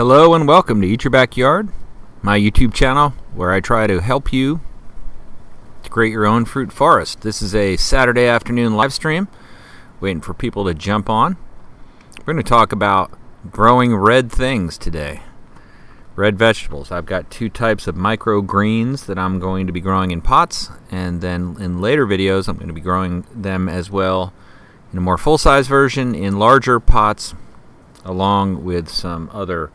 Hello and welcome to Eat Your Backyard, my YouTube channel where I try to help you to create your own fruit forest. This is a Saturday afternoon live stream, waiting for people to jump on. We're going to talk about growing red things today, red vegetables. I've got two types of microgreens that I'm going to be growing in pots, and then in later videos I'm going to be growing them as well in a more full-size version in larger pots, along with some other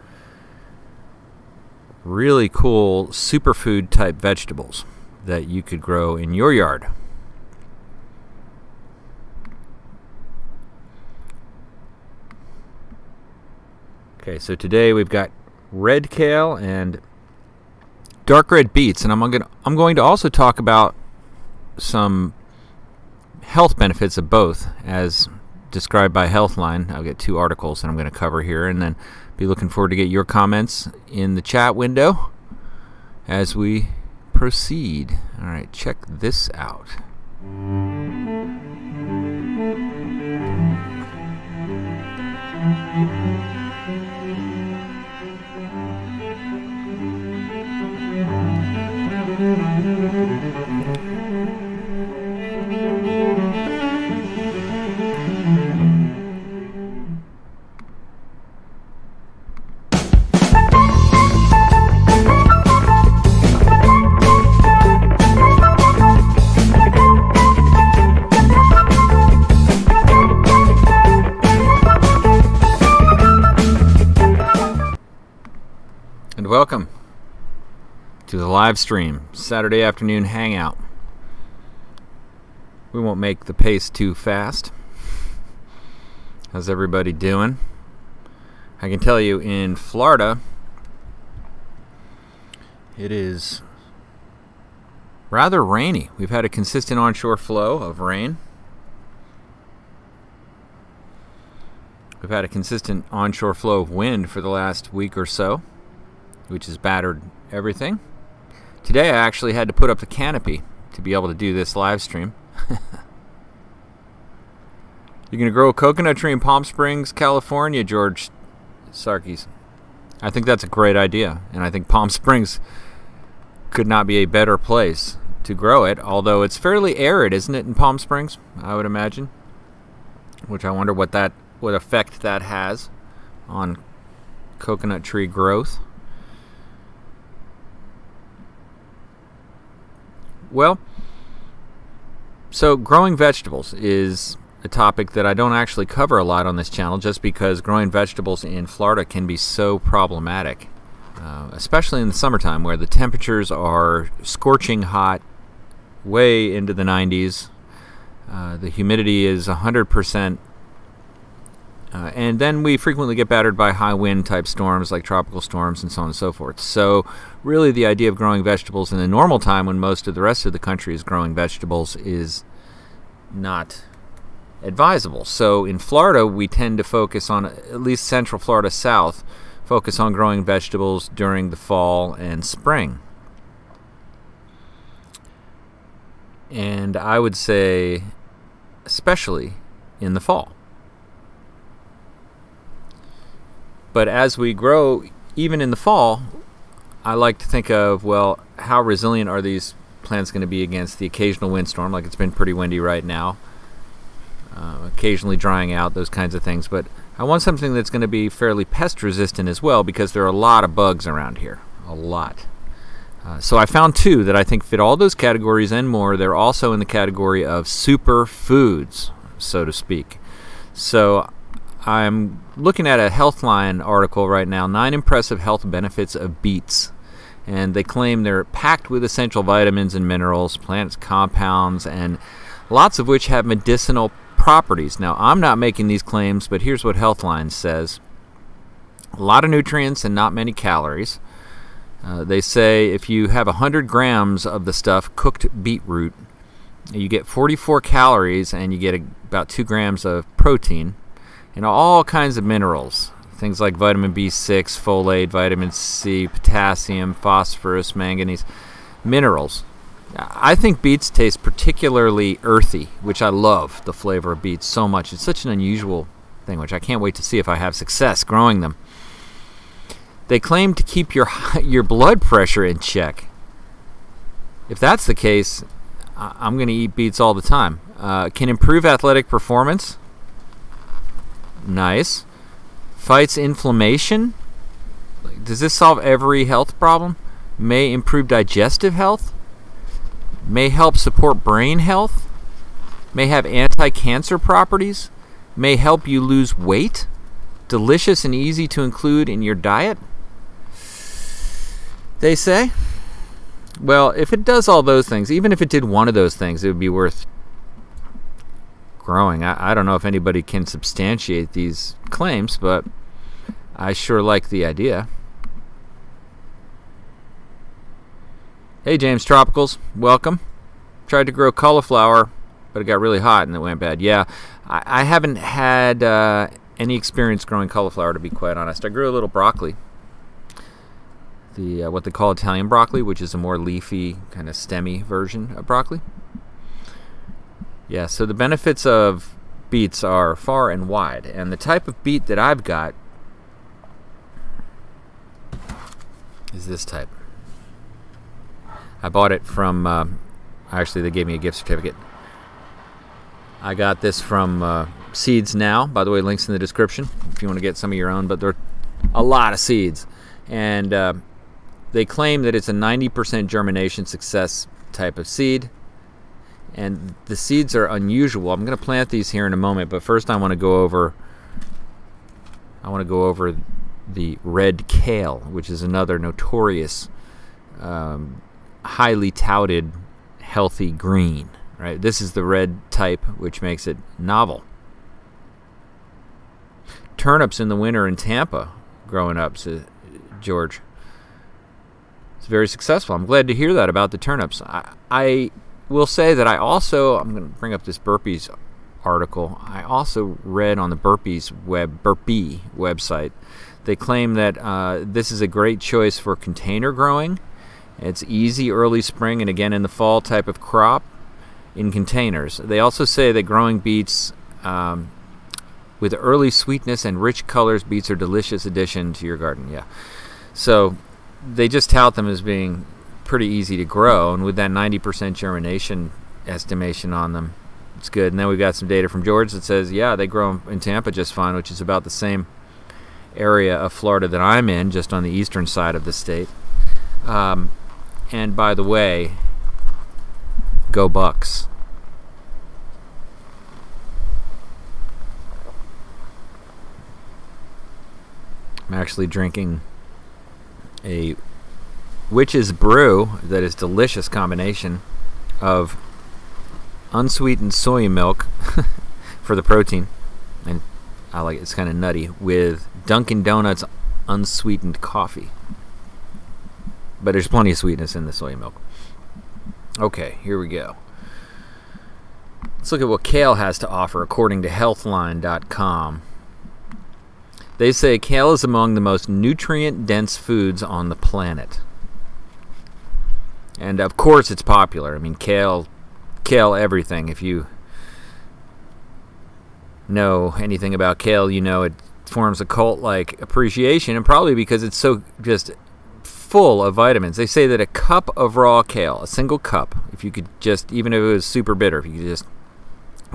really cool superfood type vegetables that you could grow in your yard. Okay, so today we've got red kale and dark red beets, and I'm going to also talk about some health benefits of both as described by Healthline. I'll get two articles that I'm going to cover here, and then be looking forward to get your comments in the chat window as we proceed. All right, check this out. Welcome to the live stream, Saturday afternoon hangout. We won't make the pace too fast. How's everybody doing? I can tell you in Florida, it is rather rainy. We've had a consistent onshore flow of rain. We've had a consistent onshore flow of wind for the last week or so, which has battered everything. Today I actually had to put up the canopy to be able to do this live stream. You're gonna grow a coconut tree in Palm Springs, California, George Sarkis. I think that's a great idea, and I think Palm Springs could not be a better place to grow it, although it's fairly arid, isn't it, in Palm Springs, I would imagine, which I wonder what effect that has on coconut tree growth. Well, so growing vegetables is a topic that I don't actually cover a lot on this channel, just because growing vegetables in Florida can be so problematic, especially in the summertime where the temperatures are scorching hot, way into the 90s. The humidity is 100%, and then we frequently get battered by high wind type storms like tropical storms and so on and so forth. So really the idea of growing vegetables in a normal time when most of the rest of the country is growing vegetables is not advisable. So in Florida we tend to focus on, at least Central Florida South, focus on growing vegetables during the fall and spring. And I would say especially in the fall. But as we grow, even in the fall, I like to think of, well, how resilient are these plants going to be against the occasional windstorm? Like, it's been pretty windy right now, occasionally drying out, those kinds of things. But I want something that's going to be fairly pest resistant as well, because there are a lot of bugs around here, a lot. So I found two that I think fit all those categories and more. They're also in the category of super foods, so to speak. So I'm looking at a Healthline article right now, 9 impressive health benefits of beets. And they claim they're packed with essential vitamins and minerals, plant compounds, and lots of which have medicinal properties. Now, I'm not making these claims, but here's what Healthline says. A lot of nutrients and not many calories. They say if you have 100 grams of the stuff, cooked beetroot, you get 44 calories and you get about 2 grams of protein. And all kinds of minerals, things like vitamin B6, folate, vitamin C, potassium, phosphorus, manganese, minerals. I think beets taste particularly earthy, which I love the flavor of beets so much. It's such an unusual thing, which I can't wait to see if I have success growing them. They claim to keep your blood pressure in check. If that's the case, I'm going to eat beets all the time. Can improve athletic performance. Nice. Fights inflammation. Does this solve every health problem? May improve digestive health. May help support brain health. May have anti-cancer properties. May help you lose weight. Delicious and easy to include in your diet, they say. Well, if it does all those things, even if it did one of those things, it would be worth growing. I don't know if anybody can substantiate these claims, but I sure like the idea. Hey, James Tropicals, welcome. Tried to grow cauliflower, but it got really hot and it went bad. Yeah, I haven't had any experience growing cauliflower, to be quite honest. I grew a little broccoli, the what they call Italian broccoli, which is a more leafy, kind of stemmy version of broccoli. Yeah, so the benefits of beets are far and wide, and the type of beet that I've got is this type. I bought it from, actually they gave me a gift certificate. I got this from Seeds Now, by the way, links in the description if you want to get some of your own, but there are a lot of seeds, and they claim that it's a 90% germination success type of seed, and the seeds are unusual. I'm going to plant these here in a moment, but first I want to go over the red kale, which is another notorious, highly touted healthy green. Right, this is the red type, which makes it novel. Turnips in the winter in Tampa growing up, so George. It's very successful. I'm glad to hear that about the turnips. I will say that I'm going to bring up this Burpee's article. I also read on the Burpee's website. They claim that this is a great choice for container growing. It's easy early spring and again in the fall type of crop in containers. They also say that growing beets with early sweetness and rich colors, beets are a delicious addition to your garden. Yeah, so they just tout them as being pretty easy to grow, and with that 90% germination estimation on them, it's good. And then we've got some data from George that says, yeah, they grow in Tampa just fine, which is about the same area of Florida that I'm in, just on the eastern side of the state. And by the way, go Bucks. I'm actually drinking a witch's brew that is a delicious combination of unsweetened soy milk for the protein, and I like it, it's kind of nutty, with Dunkin' Donuts unsweetened coffee. But there's plenty of sweetness in the soy milk. Okay, here we go. Let's look at what kale has to offer according to Healthline.com. They say kale is among the most nutrient-dense foods on the planet. And of course it's popular. I mean, kale everything. If you know anything about kale, you know it forms a cult-like appreciation, and probably because it's so just full of vitamins. They say that a cup of raw kale, a single cup, if you could just, even if it was super bitter, if you could just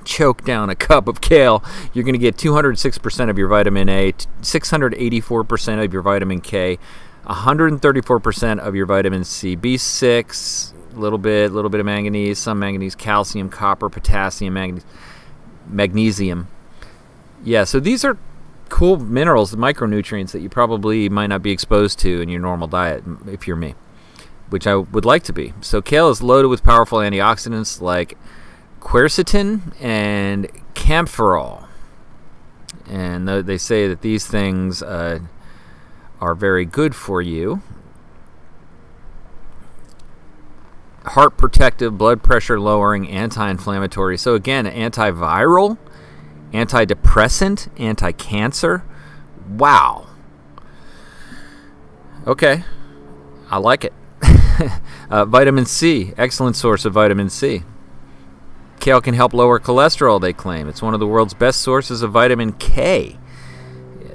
choke down a cup of kale, you're going to get 206% of your vitamin A, 684% of your vitamin K, 134% of your vitamin C, B6, a little bit of manganese, some manganese, calcium, copper, potassium, magnesium. Yeah, so these are cool minerals, micronutrients that you probably might not be exposed to in your normal diet if you're me, which I would like to be. So kale is loaded with powerful antioxidants like quercetin and camphorol, and they say that these things are very good for you. Heart protective, blood pressure lowering, anti-inflammatory, so again, antiviral, antidepressant, anti-cancer. Wow, okay, I like it. Vitamin C, excellent source of vitamin C. Kale can help lower cholesterol, they claim. It's one of the world's best sources of vitamin K.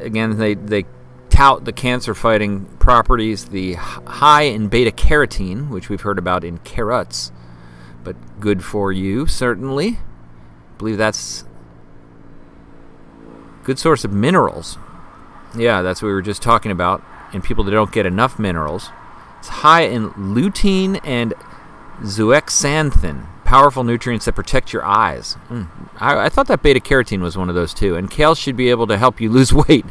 Again, they tout the cancer-fighting properties, the high in beta-carotene, which we've heard about in carrots, but good for you, certainly. I believe that's a good source of minerals. Yeah, that's what we were just talking about, in people that don't get enough minerals. It's high in lutein and zeaxanthin, powerful nutrients that protect your eyes. I thought that beta-carotene was one of those too, and kale should be able to help you lose weight.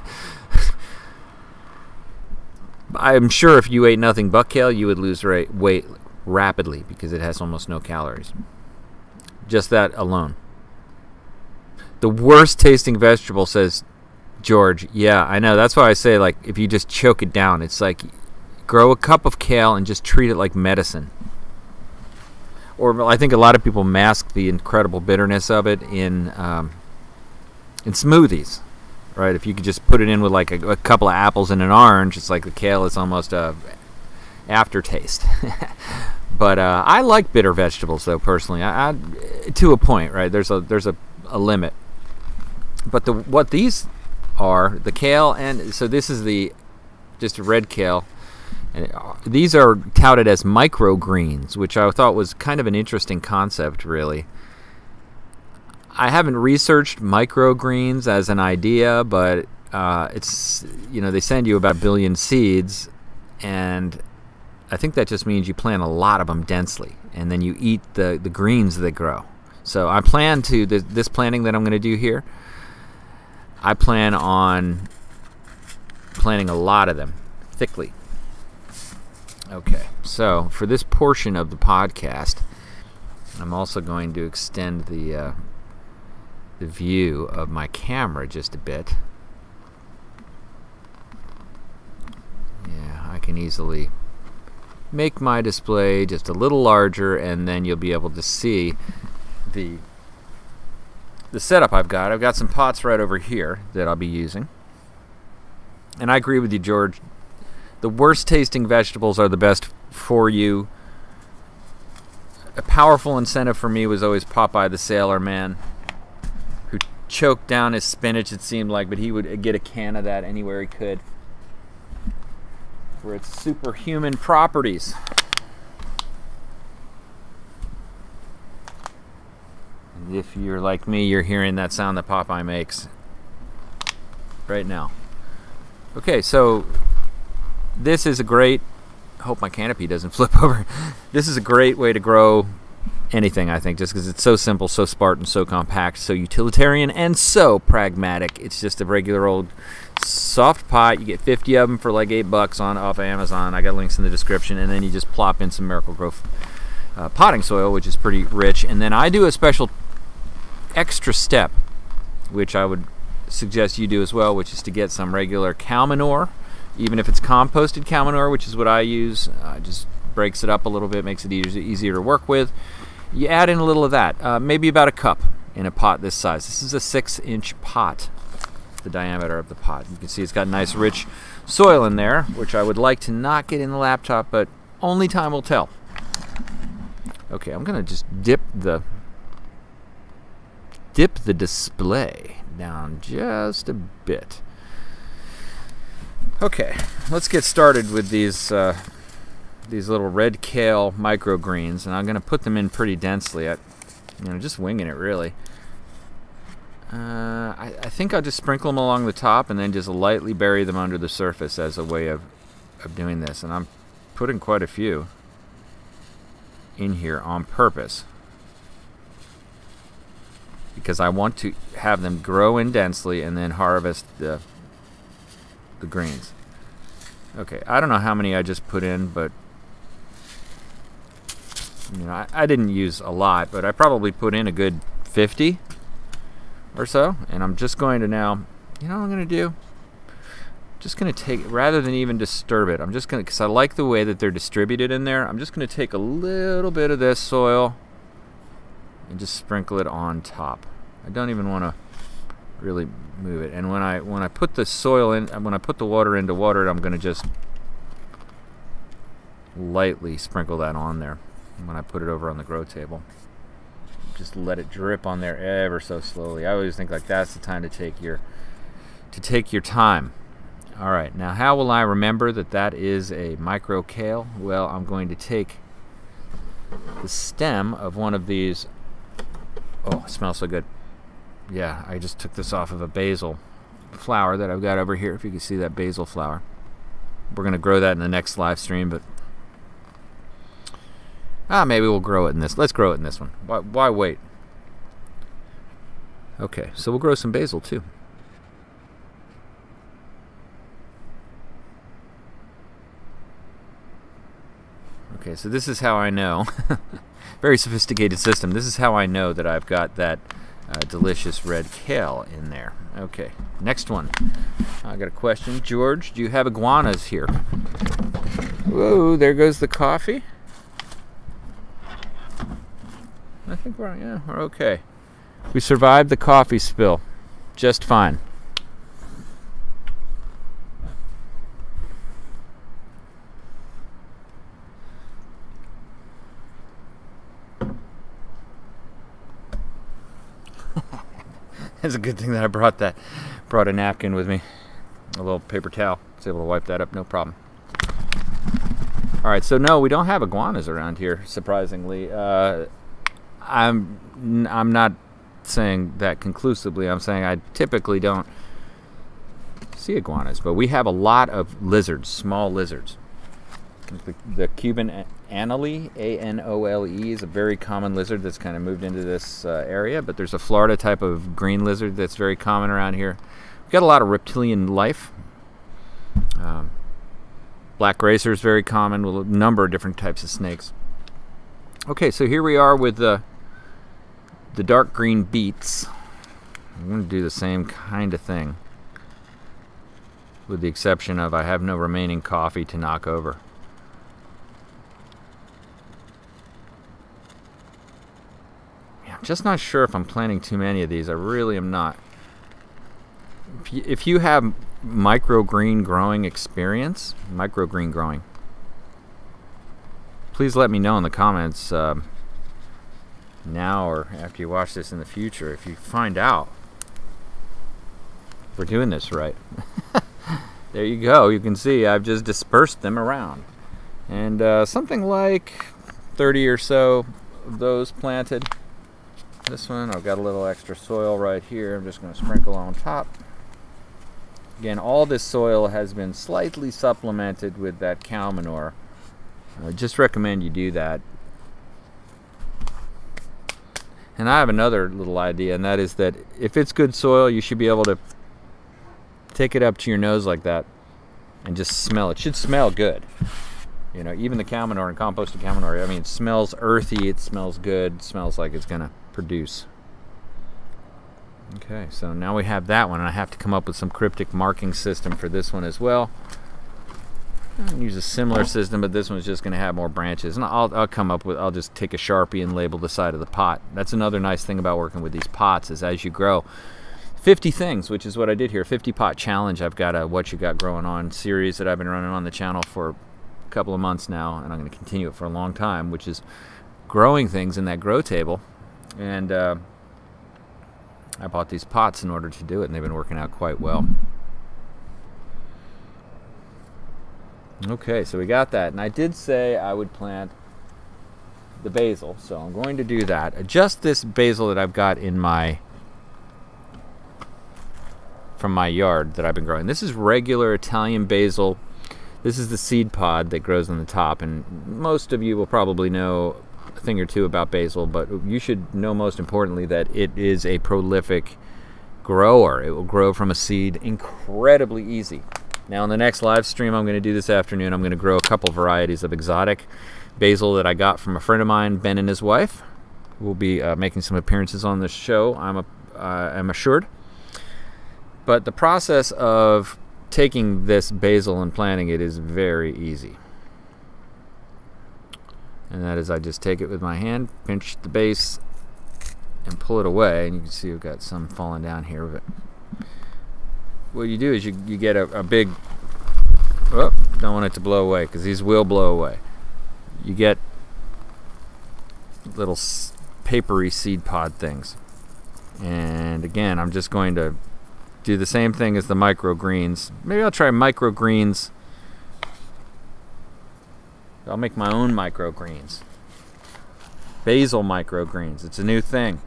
I'm sure if you ate nothing but kale, you would lose weight rapidly because it has almost no calories. Just that alone. The worst tasting vegetable, says George. Yeah, I know. That's why I say, like, if you just choke it down, it's like grow a cup of kale and just treat it like medicine. Or I think a lot of people mask the incredible bitterness of it in smoothies. Right, if you could just put it in with like a couple of apples and an orange, it's like the kale is almost a aftertaste. But I like bitter vegetables, though, personally. I to a point, right? There's a limit. But what these are, the kale, and so this is the just red kale. And these are touted as microgreens, which I thought was kind of an interesting concept, really. I haven't researched microgreens as an idea, but it's, you know, they send you about 1 billion seeds, and I think that just means you plant a lot of them densely, and then you eat the greens that grow. So I plan to, this planting that I'm going to do here, I plan on planting a lot of them thickly. Okay, so for this portion of the podcast, I'm also going to extend the view of my camera just a bit. Yeah, I can easily make my display just a little larger, and then you'll be able to see the setup I've got. I've got some pots right over here that I'll be using. And I agree with you, George. The worst tasting vegetables are the best for you. A powerful incentive for me was always Popeye the Sailor Man. Choked down his spinach, it seemed like, but he would get a can of that anywhere he could for its superhuman properties. And if you're like me, you're hearing that sound that Popeye makes right now. Okay, so this is a great, I hope my canopy doesn't flip over. This is a great way to grow anything, I think, just because it's so simple, so Spartan, so compact, so utilitarian, and so pragmatic. It's just a regular old soft pot. You get 50 of them for like $8 off of Amazon. I got links in the description, and then you just plop in some Miracle-Gro potting soil, which is pretty rich. And then I do a special extra step, which I would suggest you do as well, which is to get some regular cow manure, even if it's composted cow manure, which is what I use. Just breaks it up a little bit, makes it easier to work with. You add in a little of that, maybe about a cup in a pot this size. This is a 6-inch pot, the diameter of the pot. You can see it's got nice rich soil in there, which I would like to not get in the laptop, but only time will tell. Okay, I'm gonna just dip the display down just a bit. Okay, let's get started with these little red kale microgreens, and I'm going to put them in pretty densely. Just winging it, really. I think I'll just sprinkle them along the top and then just lightly bury them under the surface as a way of doing this. And I'm putting quite a few in here on purpose because I want to have them grow in densely and then harvest the greens. Okay, I don't know how many I just put in, but you know, I didn't use a lot, but I probably put in a good 50 or so. And I'm just going to now, you know what I'm going to do? I'm just going to take, rather than even disturb it, I'm just going to, because I like the way that they're distributed in there, I'm just going to take a little bit of this soil and just sprinkle it on top. I don't even want to really move it. And when I put the soil in, when I put the water in to water it, I'm going to just lightly sprinkle that on there. When I put it over on the grow table, just let it drip on there ever so slowly. I always think like that's the time to take your time. Alright, now how will I remember that that is a micro kale? Well, I'm going to take the stem of one of these. Oh, it smells so good. Yeah, I just took this off of a basil flower that I've got over here, if you can see that basil flower. We're going to grow that in the next live stream, but maybe we'll grow it in this. Let's grow it in this one. Why wait? Okay, so we'll grow some basil too. Okay, so this is how I know. Very sophisticated system. This is how I know that I've got that delicious red kale in there. Okay, next one. I got a question. George, do you have iguanas here? Whoa, there goes the coffee. I think we're okay. We survived the coffee spill just fine. It's a good thing that I brought a napkin with me, a little paper towel. I was able to wipe that up, no problem. All right, so no, we don't have iguanas around here, surprisingly. I'm not saying that conclusively. I'm saying I typically don't see iguanas, but we have a lot of lizards, small lizards. The Cuban anole, A-N-O-L-E, is a very common lizard that's kind of moved into this area, but there's a Florida type of green lizard that's very common around here. We've got a lot of reptilian life. Black racer is very common, with a number of different types of snakes. Okay, so here we are with the dark green beets. I'm going to do the same kind of thing, with the exception of I have no remaining coffee to knock over. Just not sure if I'm planting too many of these. I really am not. If you have microgreen growing experience, please let me know in the comments now or after you watch this in the future if you find out if we're doing this right. There you go. You can see I've just dispersed them around. And something like 30 or so of those planted. This one, I've got a little extra soil right here. I'm just going to sprinkle on top. Again, all this soil has been slightly supplemented with that cow manure. I just recommend you do that. And I have another little idea, and that is that if it's good soil, you should be able to take it up to your nose like that and just smell it. It should smell good. You know, even the cow manure and composted cow manure, I mean, it smells earthy, it smells good, it smells like it's going to produce. Okay, so now we have that one, and I have to come up with some cryptic marking system for this one as well. I'm going to use a similar system, but this one's just going to have more branches, and I'll come up with, I'll just take a Sharpie and label the side of the pot. That's another nice thing about working with these pots is as you grow 50 things, which is what I did here, 50 pot challenge. I've got a Watcha Got Growing On series that I've been running on the channel for a couple of months now, and I'm going to continue it for a long time, which is growing things in that grow table. And I bought these pots in order to do it, and they've been working out quite well. Okay, so we got that, and I did say I would plant the basil, so I'm going to do that. Just this basil that I've got in my from my yard that I've been growing. This is regular Italian basil. This is the seed pod that grows on the top, and most of you will probably know a thing or two about basil, but you should know most importantly that it is a prolific grower. It will grow from a seed incredibly easy. Now in the next live stream I'm going to do this afternoon, I'm going to grow a couple varieties of exotic basil that I got from a friend of mine, Ben and his wife, who will be making some appearances on this show, I'm assured. But the process of taking this basil and planting it is very easy. And that is I just take it with my hand, pinch the base, and pull it away. And you can see we've got some falling down here. But what you do is you get a big... Oh, don't want it to blow away, because these will blow away. You get little papery seed pod things. And again, I'm just going to do the same thing as the microgreens. Maybe I'll try microgreens. I'll make my own microgreens. Basil microgreens. It's a new thing.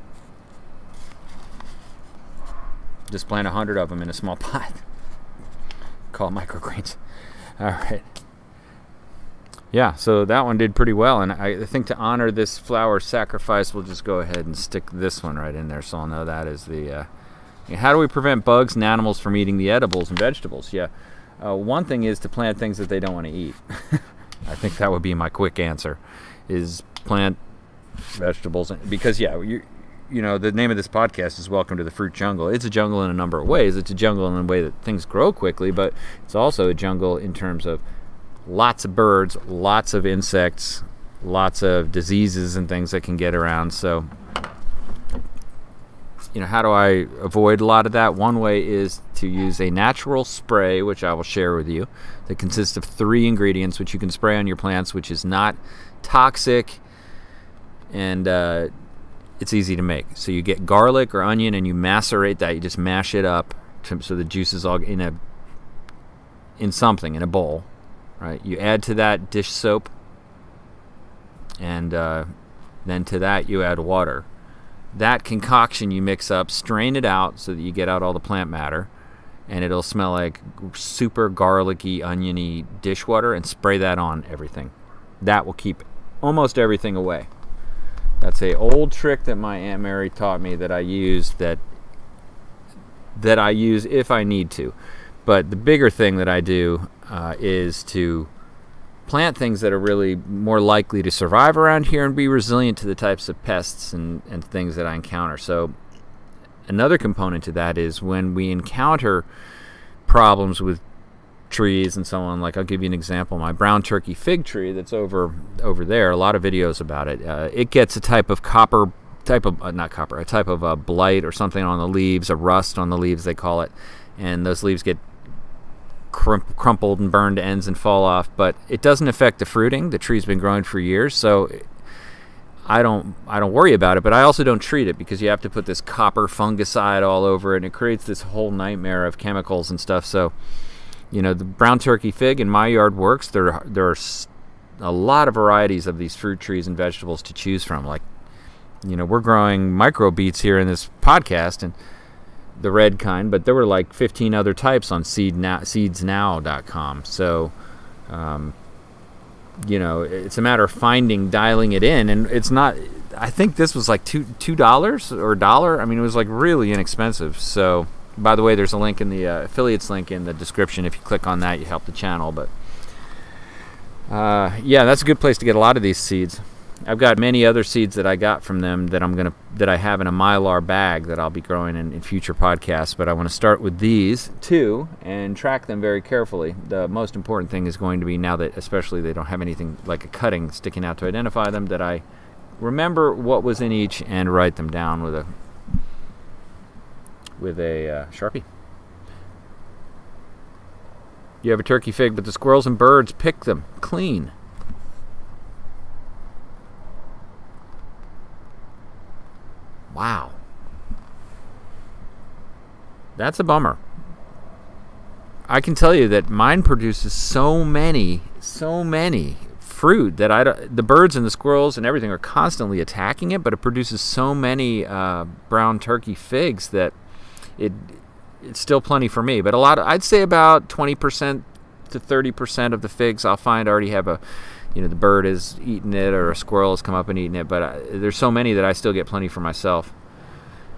Just plant 100 of them in a small pot. Call microgreens. All right. Yeah, so that one did pretty well, and I think to honor this flower sacrifice, we'll just go ahead and stick this one right in there, so I'll know that is the... how do we prevent bugs and animals from eating the edibles and vegetables? Yeah, one thing is to plant things that they don't want to eat. I think that would be my quick answer, is plant vegetables, because yeah, you know, the name of this podcast is Welcome to the Fruit Jungle. It's a jungle in a number of ways. It's a jungle in a way that things grow quickly, but it's also a jungle in terms of lots of birds, lots of insects, lots of diseases and things that can get around. So, you know, how do I avoid a lot of that? One way is to use a natural spray, which I will share with you, that consists of 3 ingredients which you can spray on your plants, which is not toxic, and it's easy to make. So you get garlic or onion and you macerate that. You just mash it up so the juice is all in something, in a bowl. Right, you add to that dish soap, and then to that you add water. That concoction you mix up, strain it out so that you get out all the plant matter, and it'll smell like super garlicky, oniony dishwater, and spray that on everything. That will keep almost everything away. That's an old trick that my Aunt Mary taught me that I use, that I use if I need to. But the bigger thing that I do is to plant things that are really more likely to survive around here and be resilient to the types of pests and things that I encounter. So another component to that is when we encounter problems with trees and so on, like I'll give you an example, my brown turkey fig tree that's over there, a lot of videos about it, it gets a type of blight or something on the leaves, a rust on the leaves they call it, and those leaves get crumpled and burned ends and fall off, but it doesn't affect the fruiting. The tree's been growing for years, so I don't worry about it, but I also don't treat it because you have to put this copper fungicide all over it, and it creates this whole nightmare of chemicals and stuff. So, you know, the brown turkey fig in my yard works. There are a lot of varieties of these fruit trees and vegetables to choose from. Like, you know, we're growing micro beets here in this podcast, and the red kind, but there were like 15 other types on seedsnow.com. So, you know, it's a matter of finding, dialing it in, and it's not, I think this was like $2 or $1. I mean, it was like really inexpensive. So, by the way, there's a link in the affiliates link in the description. If you click on that, you help the channel. But yeah, that's a good place to get a lot of these seeds. I've got many other seeds that I got from them that I have in a Mylar bag that I'll be growing in future podcasts, but I want to start with these two and track them very carefully. The most important thing is going to be, now that especially they don't have anything like a cutting sticking out to identify them, that I remember what was in each and write them down with a Sharpie. You have a turkey fig, but the squirrels and birds pick them clean. Wow. That's a bummer. I can tell you that mine produces so many fruit that the birds and the squirrels and everything are constantly attacking it, but it produces so many brown turkey figs that it's still plenty for me. But a lot of, I'd say about 20% to 30% of the figs I'll find already have a, you know, the bird has eaten it or a squirrel has come up and eaten it, but there's so many that I still get plenty for myself.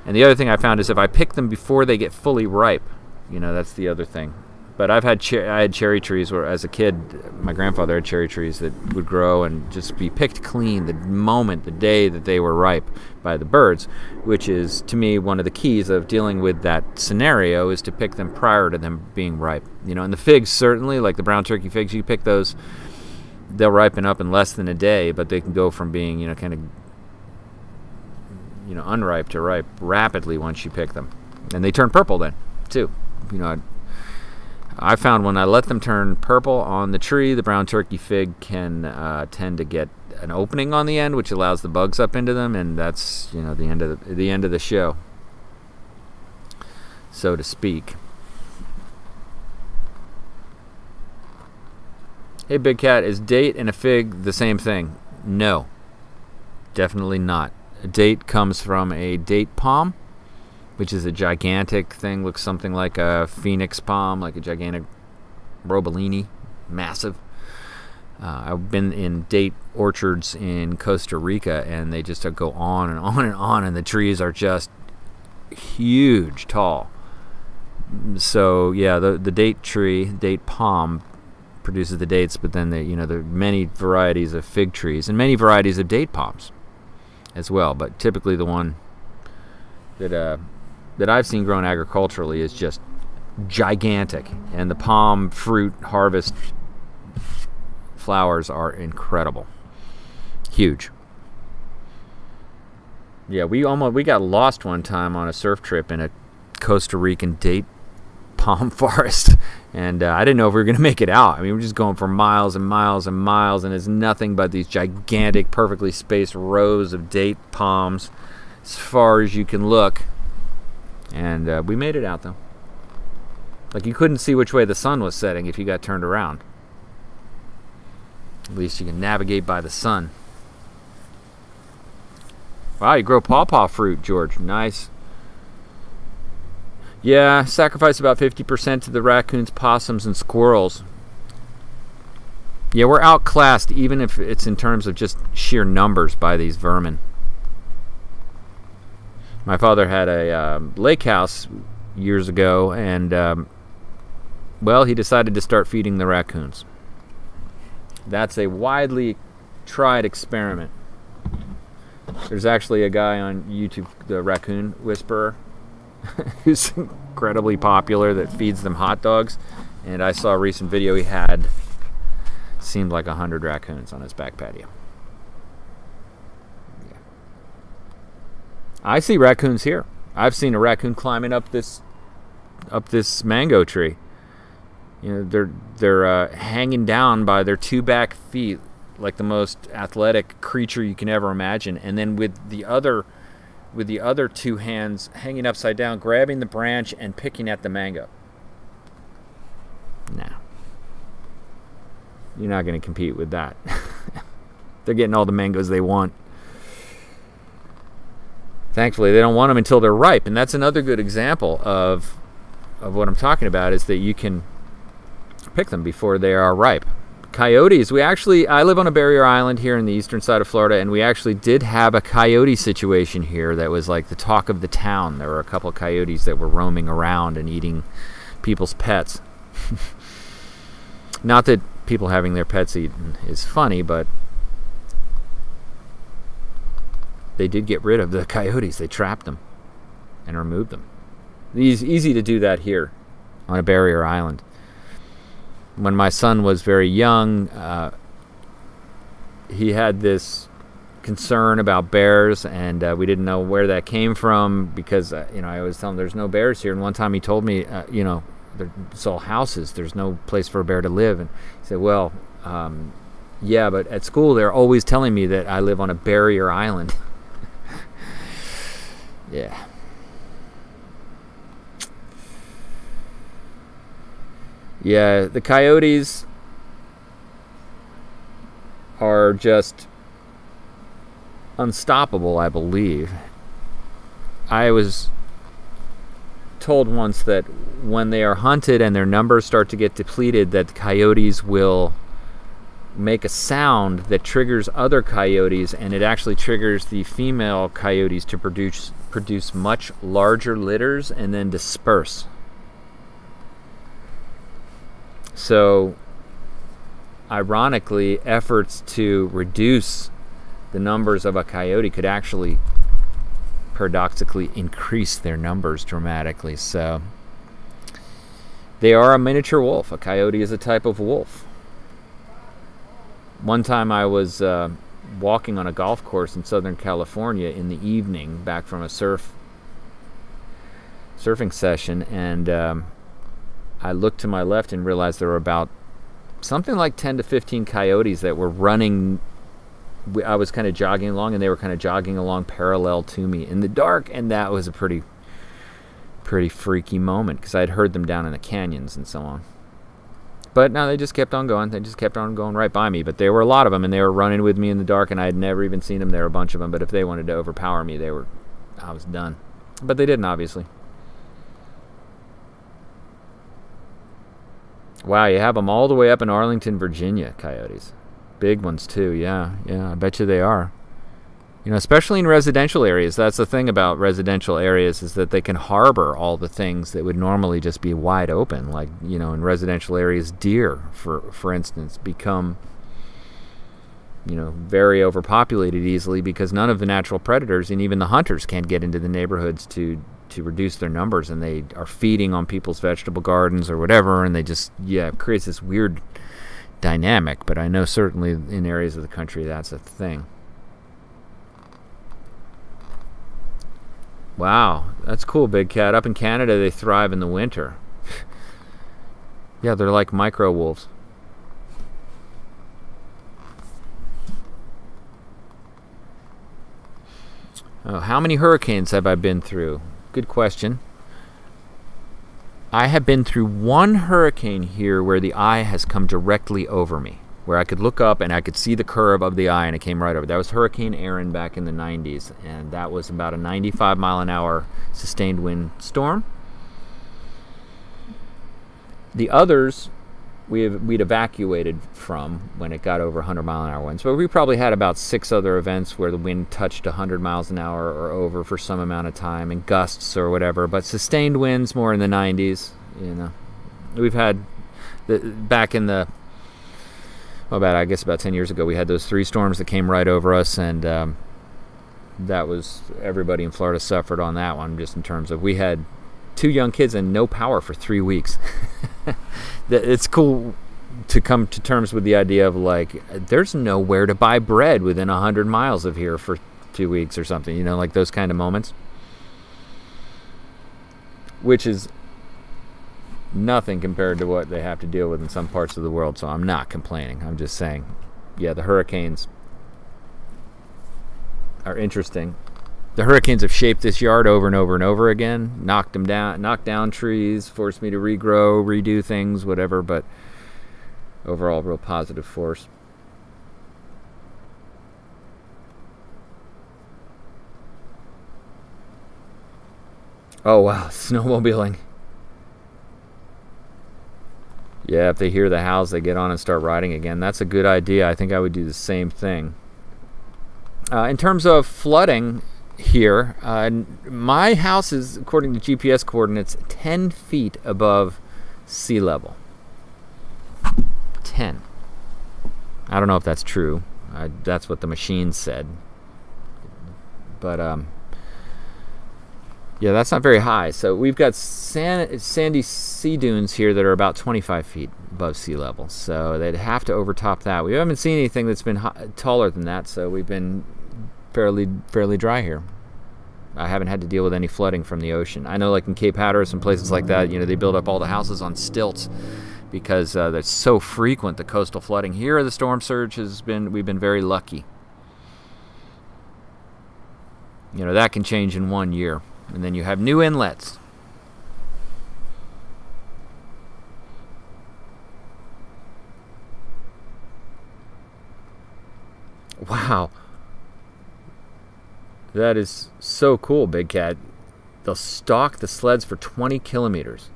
And the other thing I found is if I pick them before they get fully ripe, you know, that's the other thing. But I had cherry trees where, as a kid, my grandfather had cherry trees that would grow and just be picked clean the day that they were ripe by the birds, which is, to me, one of the keys of dealing with that scenario is to pick them prior to them being ripe. You know, and the figs certainly, like the brown turkey figs, you pick those, they'll ripen up in less than a day, but they can go from being, you know, kind of, you know, unripe to ripe rapidly once you pick them. And they turn purple then, too. You know, I found when I let them turn purple on the tree, the brown turkey fig can tend to get an opening on the end, which allows the bugs up into them, and that's, you know, the end of the show. so to speak. Hey, Big Cat, is date and a fig the same thing? No, definitely not. A date comes from a date palm, which is a gigantic thing, looks something like a phoenix palm, like a gigantic robolini, massive. I've been in date orchards in Costa Rica, and they just go on and on and on, and the trees are just huge, tall. So yeah, the date tree, date palm, produces the dates, but then they, you know, there are many varieties of fig trees and many varieties of date palms as well. But typically, the one that that I've seen grown agriculturally is just gigantic, and the palm fruit harvest flowers are incredible, huge. Yeah, we got lost one time on a surf trip in a Costa Rican date palm forest, and I didn't know if we were gonna make it out. I mean, we're just going for miles and miles and miles, and it's nothing but these gigantic, perfectly spaced rows of date palms as far as you can look. And we made it out, though. Like, you couldn't see which way the sun was setting if you got turned around. At least you can navigate by the sun. Wow, you grow pawpaw fruit, George. Nice. Yeah, sacrifice about 50% to the raccoons, possums, and squirrels. Yeah, we're outclassed, even if it's in terms of just sheer numbers, by these vermin. My father had a lake house years ago, and, well, he decided to start feeding the raccoons. That's a widely tried experiment. There's actually a guy on YouTube, the Raccoon Whisperer, who's incredibly popular, that feeds them hot dogs. And I saw a recent video he had, seemed like 100 raccoons on his back patio. Yeah. I see raccoons here. I've seen a raccoon climbing up this mango tree. You know, they're hanging down by their two back feet, like the most athletic creature you can ever imagine. And then with the other two hands hanging upside down, grabbing the branch and picking at the mango. Nah. You're not going to compete with that. They're getting all the mangoes they want. Thankfully, they don't want them until they're ripe. And that's another good example of what I'm talking about, is that you can pick them before they are ripe. Coyotes, I live on a barrier island here in the eastern side of Florida, and we actually did have a coyote situation here that was like the talk of the town. There were a couple of coyotes that were roaming around and eating people's pets. Not that people having their pets eaten is funny, but they did get rid of the coyotes. They trapped them and removed them. It's easy to do that here on a barrier island. When my son was very young, he had this concern about bears, and we didn't know where that came from, because you know, I always tell him there's no bears here. And one time he told me, you know, it's all houses. There's no place for a bear to live. And he said, well, yeah, but at school they're always telling me that I live on a barrier island. Yeah. Yeah, the coyotes are just unstoppable, I believe. I was told once that when they are hunted and their numbers start to get depleted, that coyotes will make a sound that triggers other coyotes, and it actually triggers the female coyotes to produce much larger litters and then disperse. So, ironically, efforts to reduce the numbers of a coyote could actually paradoxically increase their numbers dramatically. So, they are a miniature wolf. A coyote is a type of wolf. One time I was walking on a golf course in Southern California in the evening, back from a surfing session, and I looked to my left and realized there were about something like 10 to 15 coyotes that were running. I was kind of jogging along, and they were kind of jogging along parallel to me in the dark, and that was a pretty pretty freaky moment, because I'd heard them down in the canyons and so on. But no, they just kept on going. They just kept on going right by me. But there were a lot of them, and they were running with me in the dark, and I had never even seen them. There were a bunch of them, but if they wanted to overpower me, they were, I was done. But they didn't, obviously. Wow, you have them all the way up in Arlington, Virginia, coyotes. Big ones, too. Yeah, yeah, I bet you they are. You know, especially in residential areas. That's the thing about residential areas, is that they can harbor all the things that would normally just be wide open. Like, you know, in residential areas, deer, for instance, become, you know, very overpopulated easily, because none of the natural predators and even the hunters can't get into the neighborhoods to reduce their numbers, and they are feeding on people's vegetable gardens or whatever, and they just, yeah, it creates this weird dynamic. But I know certainly in areas of the country that's a thing. Wow, that's cool, Big Cat. Up in Canada they thrive in the winter. Yeah, they're like micro wolves. Oh, how many hurricanes have I been through? Good question. I have been through one hurricane here where the eye has come directly over me, where I could look up and I could see the curve of the eye and it came right over. That was Hurricane Erin back in the 90s, and that was about a 95-mile-an-hour sustained wind storm. The others we'd evacuated from when it got over 100-mile-an-hour winds. But we probably had about 6 other events where the wind touched 100 miles an hour or over for some amount of time, and gusts or whatever. But sustained winds more in the 90s, you know. We've had, back in the, well, about, I guess about 10 years ago, we had those 3 storms that came right over us, and that was, everybody in Florida suffered on that one, just in terms of, we had 2 young kids and no power for 3 weeks. It's cool to come to terms with the idea of, like, there's nowhere to buy bread within 100 miles of here for 2 weeks or something, you know, like those kind of moments, which is nothing compared to what they have to deal with in some parts of the world. So I'm not complaining. I'm just saying, yeah, the hurricanes are interesting. The hurricanes have shaped this yard over and over and over again, knocked them down, knocked down trees, forced me to regrow, redo things, whatever, but overall real positive force. Oh wow, snowmobiling. Yeah, if they hear the howls, they get on and start riding again. That's a good idea. I think I would do the same thing. In terms of flooding, here, my house is, according to GPS coordinates, 10 feet above sea level. 10. I don't know if that's true. That's what the machine said. But yeah, that's not very high. So we've got sandy sea dunes here that are about 25 feet above sea level. So they'd have to overtop that. We haven't seen anything that's been taller than that. So we've been fairly dry here. I haven't had to deal with any flooding from the ocean. I know, like in Cape Hatteras and places like that, you know, they build up all the houses on stilts because that's so frequent, the coastal flooding. Here the storm surge has been, we've been very lucky. You know, that can change in 1 year, and then you have new inlets. Wow. That is so cool, Big Cat. They'll stalk the sleds for 20 kilometers.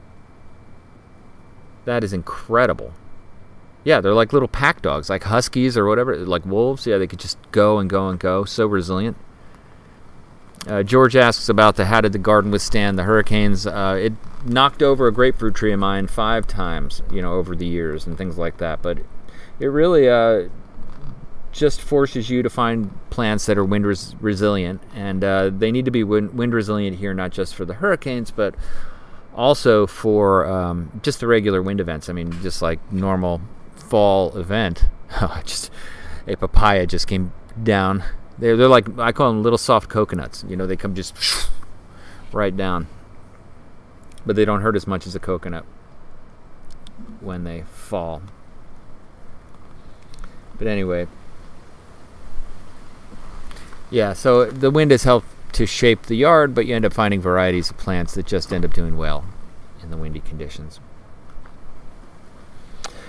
That is incredible. Yeah, they're like little pack dogs, like huskies or whatever, like wolves. Yeah, they could just go and go and go. So resilient. George asks about how did the garden withstand the hurricanes. It knocked over a grapefruit tree of mine 5 times, you know, over the years and things like that. But it really... just forces you to find plants that are wind resilient, and they need to be wind resilient here, not just for the hurricanes, but also for just the regular wind events. I mean, just like normal fall event. Just a papaya just came down. They're like, I call them little soft coconuts. You know, they come just right down, but they don't hurt as much as a coconut when they fall. But anyway. Yeah, so the wind has helped to shape the yard, but you end up finding varieties of plants that just end up doing well in the windy conditions.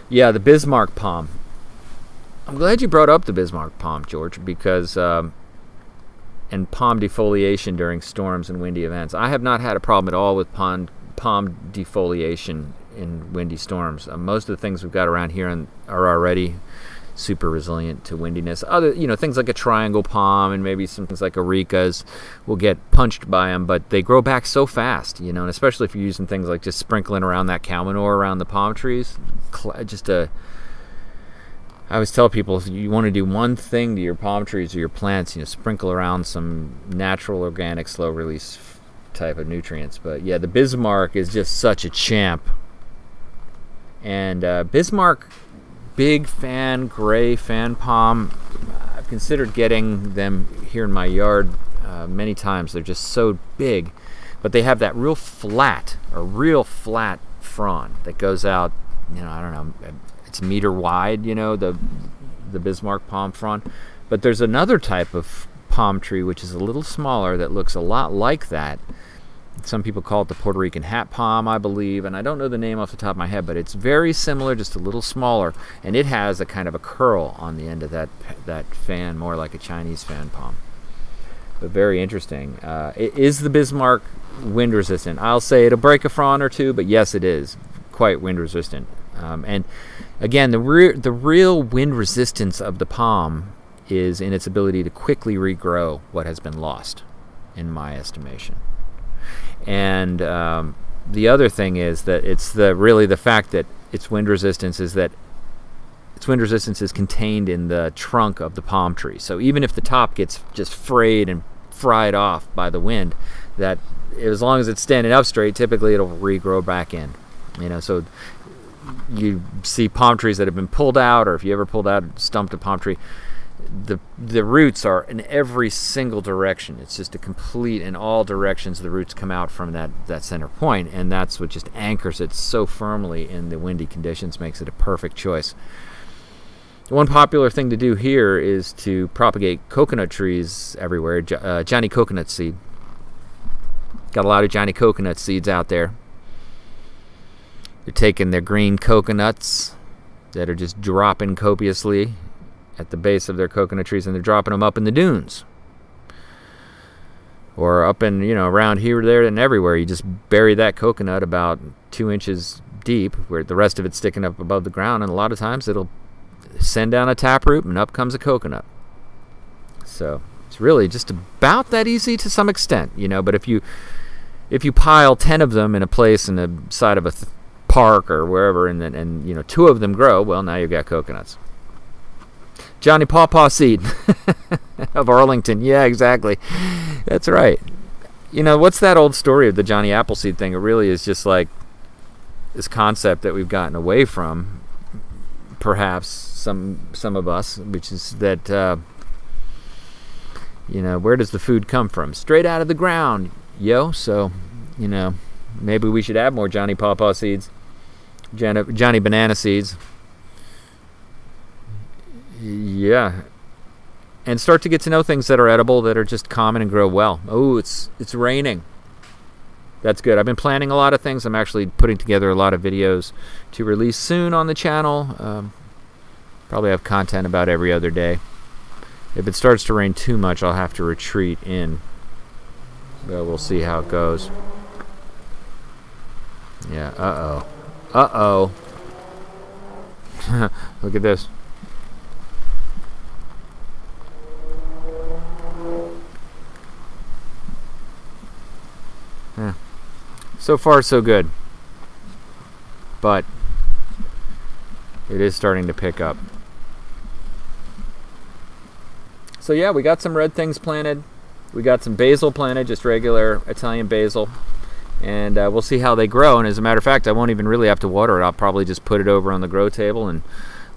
Yeah, the Bismarck palm. I'm glad you brought up the Bismarck palm, George, because and palm defoliation during storms and windy events. I have not had a problem at all with palm defoliation in windy storms. Most of the things we've got around here are already super resilient to windiness. Other, you know, things like a triangle palm and maybe some things like areicas will get punched by them, but they grow back so fast, you know, and especially if you're using things like just sprinkling around that cow manure around the palm trees. Just a, I always tell people, if you want to do one thing to your palm trees or your plants, you know, sprinkle around some natural organic slow release type of nutrients. But yeah, the Bismarck is just such a champ. And Bismarck, big fan, gray fan palm. I've considered getting them here in my yard many times. They're just so big, but they have that real flat frond that goes out, you know, I don't know, it's a meter wide, you know, the Bismarck palm frond. But there's another type of palm tree which is a little smaller that looks a lot like that. Some people call it the Puerto Rican hat palm, I believe, and I don't know the name off the top of my head, but it's very similar, just a little smaller, and it has a kind of a curl on the end of that fan, more like a Chinese fan palm. But very interesting. It is the Bismarck wind resistant? I'll say it'll break a frond or two, but yes, it is quite wind resistant. And again, the real wind resistance of the palm is in its ability to quickly regrow what has been lost, in my estimation. And the other thing is that it's really the fact that its wind resistance is contained in the trunk of the palm tree. So even if the top gets just frayed and fried off by the wind, that as long as it's standing up straight, typically it'll regrow back in. You know, so you see palm trees that have been pulled out, or if you ever pulled out and stumped a palm tree, the roots are in every single direction. It's just a complete, in all directions the roots come out from that center point, and that's what just anchors it so firmly in the windy conditions, makes it a perfect choice. One popular thing to do here is to propagate coconut trees everywhere. Johnny coconut seed. Got a lot of Johnny coconut seeds out there. They're taking their green coconuts that are just dropping copiously at the base of their coconut trees, and they're dropping them up in the dunes, or up in, you know, around here, there, and everywhere. You just bury that coconut about 2 inches deep, where the rest of it's sticking up above the ground, and a lot of times it'll send down a taproot and up comes a coconut. So it's really just about that easy to some extent, you know. But if you pile 10 of them in a place in the side of a park or wherever, and then, and you know, 2 of them grow, well, now you've got coconuts. Johnny Pawpaw seed of Arlington. Yeah, exactly. That's right. You know, what's that old story of the Johnny Appleseed thing? It really is just like this concept that we've gotten away from, perhaps some of us, which is that, you know, where does the food come from? Straight out of the ground, yo. So, you know, maybe we should add more Johnny Pawpaw seeds, Johnny Banana seeds. Yeah, and start to get to know things that are edible, that are just common and grow well. Oh, it's raining. That's good. I've been planning a lot of things. I'm actually putting together a lot of videos to release soon on the channel. Probably have content about every other day. If it starts to rain too much, I'll have to retreat in, but we'll see how it goes. Yeah. Uh-oh. Look at this. Yeah. So far so good, but it is starting to pick up. So yeah, we got some red things planted. We got some basil planted, just regular Italian basil, and we'll see how they grow. And as a matter of fact, I won't even really have to water it. I'll probably just put it over on the grow table and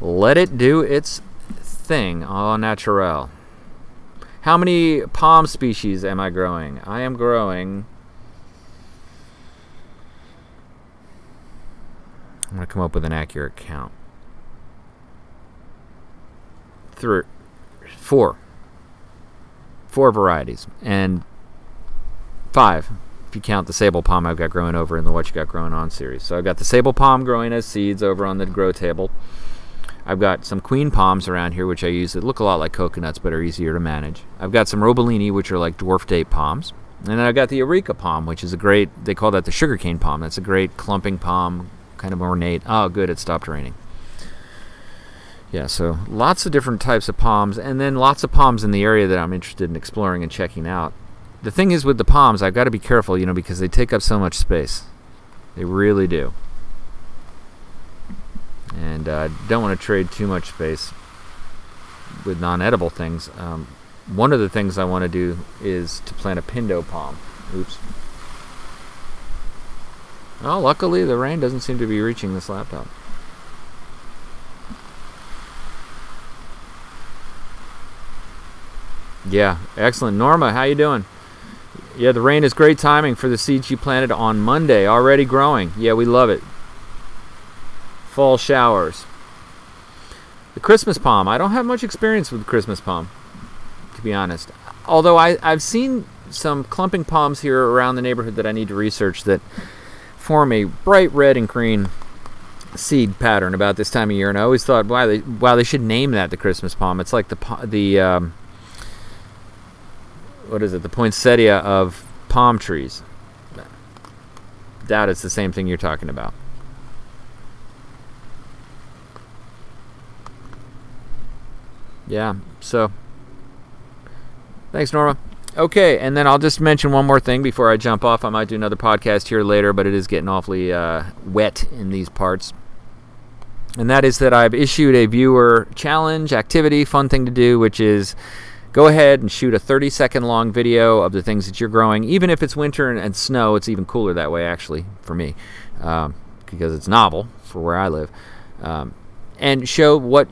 let it do its thing, au naturel. How many palm species am I growing? I am growing, I'm going to come up with an accurate count. 4 varieties. And 5 if you count the sable palm I've got growing over in the What You Got Growing On series. So I've got the sable palm growing as seeds over on the grow table. I've got some queen palms around here which I use that look a lot like coconuts but are easier to manage. I've got some Robellini which are like dwarf date palms. And then I've got the Eureka palm, which is a great, they call that the sugarcane palm. That's a great clumping palm, kind of ornate. Oh, good, it stopped raining. Yeah, so lots of different types of palms, and then lots of palms in the area that I'm interested in exploring and checking out. The thing is with the palms, I've got to be careful, you know, because they take up so much space. They really do. And I don't want to trade too much space with non-edible things. One of the things I want to do is to plant a pindo palm. Oops. Well, luckily the rain doesn't seem to be reaching this laptop. Yeah, excellent. Norma, how you doing? Yeah, the rain is great timing for the seeds you planted on Monday. Already growing. Yeah, we love it. Fall showers. The Christmas palm. I don't have much experience with the Christmas palm, to be honest. Although I've seen some clumping palms here around the neighborhood that I need to research that form a bright red and green seed pattern about this time of year, and I always thought, wow, they should name that the Christmas palm. It's like the what is it? The poinsettia of palm trees. Doubt it's the same thing you're talking about. Yeah. So. Thanks, Norma. Okay, and then I'll just mention one more thing before I jump off. I might do another podcast here later, but it is getting awfully wet in these parts. And that is that I've issued a viewer challenge, activity, fun thing to do, which is go ahead and shoot a 30-second long video of the things that you're growing. Even if it's winter and snow, it's even cooler that way, actually, for me, because it's novel for where I live. And show what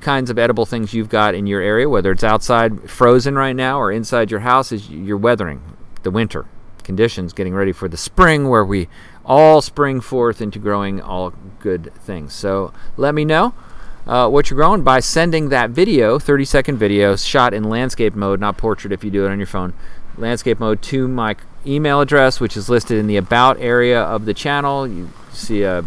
kinds of edible things you've got in your area, whether it's outside frozen right now or inside your house as you're weathering the winter conditions, getting ready for the spring where we all spring forth into growing all good things. So let me know what you're growing by sending that video, 30-second video, shot in landscape mode, not portrait if you do it on your phone, landscape mode, to my email address, which is listed in the about area of the channel. You see a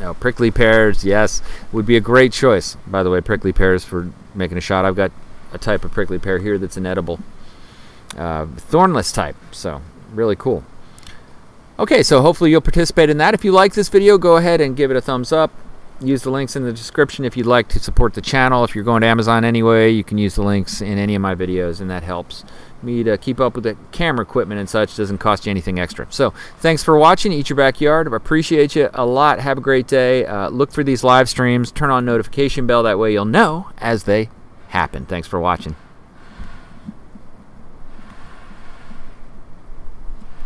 Now, prickly pears, yes, would be a great choice. By the way, prickly pears for making a shot. I've got a type of prickly pear here that's an edible thornless type, so really cool. Okay, so hopefully you'll participate in that. If you like this video, go ahead and give it a thumbs up. Use the links in the description if you'd like to support the channel. If you're going to Amazon anyway, you can use the links in any of my videos, and that helps me to keep up with the camera equipment and such. Doesn't cost you anything extra. So thanks for watching Eat Your Backyard. I appreciate you a lot. Have a great day. Look for these live streams. Turn on notification bell. That way you'll know as they happen. Thanks for watching.